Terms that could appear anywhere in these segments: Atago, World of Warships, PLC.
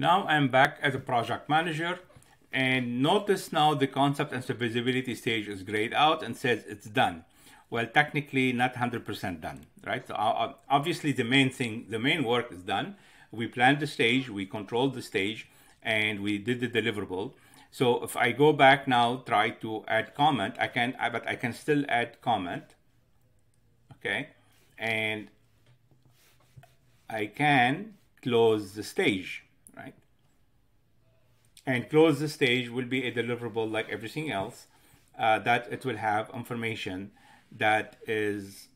Now I'm back as a project manager, and notice now the concept and serviceability stage is grayed out and says it's done. Well, technically not 100% done, right? So obviously the main work is done. We planned the stage, we controlled the stage, and we did the deliverable. So if I go back now, try to add comment, I can still add comment, okay? And I can close the stage, right? And close the stage will be a deliverable like everything else, that it will have information that is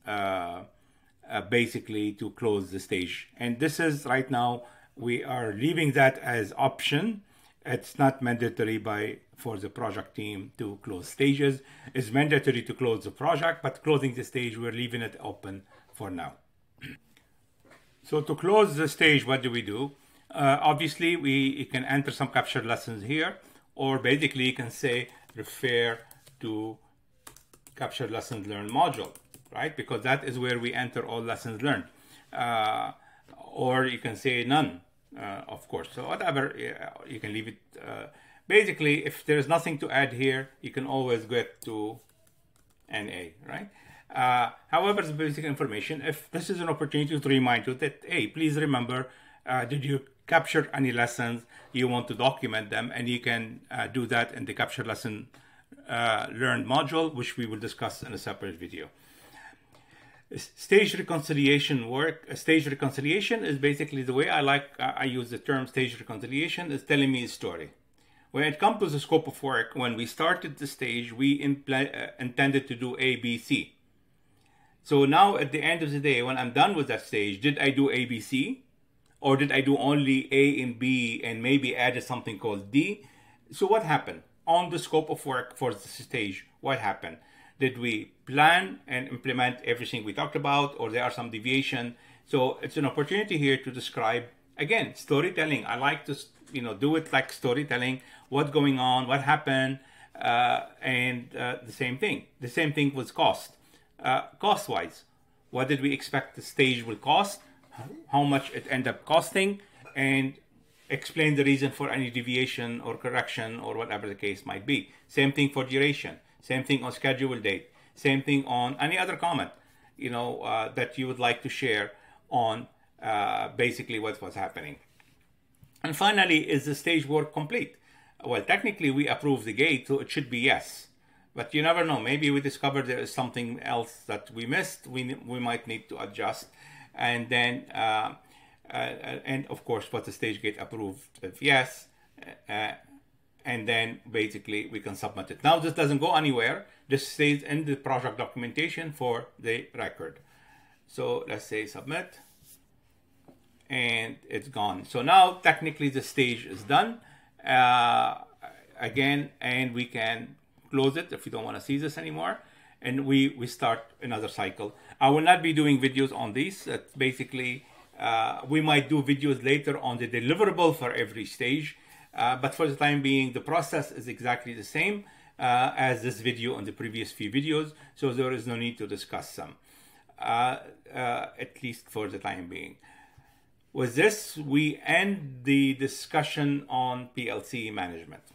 basically to close the stage. And this is right now, we are leaving that as option. It's not mandatory for the project team to close stages. It's mandatory to close the project, but closing the stage, we're leaving it open for now. So to close the stage, what do we do? Obviously, you can enter some capture lessons here, or basically you can say refer to capture lessons learned module, right? Because that is where we enter all lessons learned. Or you can say none, of course. So whatever, you can leave it. Basically, if there's nothing to add here, you can always get to NA, right? However, it's basic information. If this is an opportunity to remind you that, hey, please remember, did you capture any lessons? You want to document them, and you can do that in the capture lesson learned module, which we will discuss in a separate video. Stage reconciliation work. Stage reconciliation is basically the way I use the term stage reconciliation is telling me a story. When it comes to the scope of work, when we started the stage, we intended to do A, B, C. So now at the end of the day, when I'm done with that stage, did I do A, B, C? Or did I do only A and B and maybe added something called D? So what happened? On the scope of work for the stage, what happened? Did we plan and implement everything we talked about, or there are some deviation? So it's an opportunity here to describe, again, storytelling. I like to, you know, do it like storytelling, what's going on, what happened, and the same thing. The same thing was cost. Cost-wise, what did we expect the stage will cost, how much it ended up costing, and explain the reason for any deviation or correction or whatever the case might be. Same thing for duration. Same thing on schedule date, same thing on any other comment, you know, that you would like to share on basically what was happening. And finally, is the stage work complete? Well, technically we approve the gate, so it should be yes, but you never know. Maybe we discover there is something else that we missed. We might need to adjust. And then, and of course, what the stage gate approved, if yes, and then basically we can submit it. Now this doesn't go anywhere. This stays in the project documentation for the record. So let's say submit, and it's gone. So now technically the stage is done again, and we can close it if you don't want to see this anymore. And we start another cycle. I will not be doing videos on these. It's basically, we might do videos later on the deliverable for every stage. But for the time being, the process is exactly the same as this video and the previous few videos, so there is no need to discuss them, at least for the time being. With this, we end the discussion on PLC management.